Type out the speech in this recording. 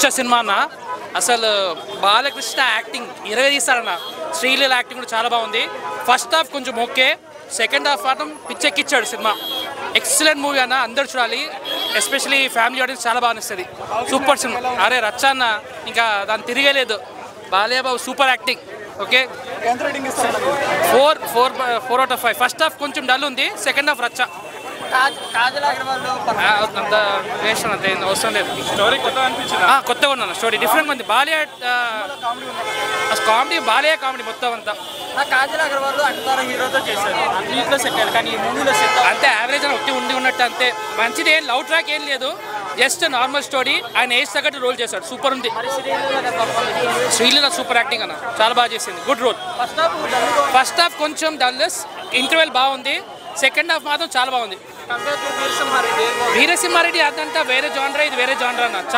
పిచ్చ సినిమానా అసలు బాలకృష్ణ యాక్టింగ్ ఇరవేసారన్న శ్రీలీల యాక్టింగ్ కూడా చాలా బాగుంది ఫస్ట్ హాఫ్ కొంచెం ఓకే సెకండ్ హాఫ్ మాత్రం పిచ్చెక్కిచ్చాడు సినిమా ఎక్సలెంట్ మూవీ అన్న అందరూ చూడాలి ఎస్పెషల్లీ ఫ్యామిలీ ఆడియన్స్ చాలా బాగా నచ్చింది సూపర్ సినిమా అరే రచ్చన్న ఇంకా దాని తిరగలేదు Balayya Babu super acting okay ఎంత రేటింగ్ ఇస్తారు 4/5 ఫస్ట్ హాఫ్ కొంచెం డల్ ఉంది సెకండ్ హాఫ్ రచ్చ కాజల్ అగర్వాల్ అంత వేషం అంత అవసరం లేదు స్టోరీ కొత్తగా అనిపించింది కొత్తగా ఉందన్న స్టోరీ డిఫరెంట్ ఉంది బాలయ్య కామెడీ మొత్తం అంతా కాజల్ అగర్వాల్ అంటారు హీరోతో చేశారు అన్నిట్లో సెట్ అయ్యారు కానీ ఈ మూవీలో సెట్ అంతే యావరేజ్ అని ఒకటి ఉన్నట్టు అంతే మంచిది ఏం లవ్ ట్రాక్ ఏం లేదు జస్ట్ నార్మల్ స్టోరీ ఆయన ఏజ్ తగ్గట్టు రోల్ చేశాడు సూపర్ ఉంది శ్రీలీల సూపర్ యాక్టింగ్ అన్న చాలా బాగా చేసింది గుడ్ రోల్ ఫస్ట్ హాఫ్ కొంచెం డల్లెస్ ఇంటర్వెల్ బాగుంది సెకండ్ హాఫ్ మాత్రం చాలా బాగుంది వీర సింహారెడ్డి అదంతా వేరే జానరా ఇది వేరే జానరా అన్న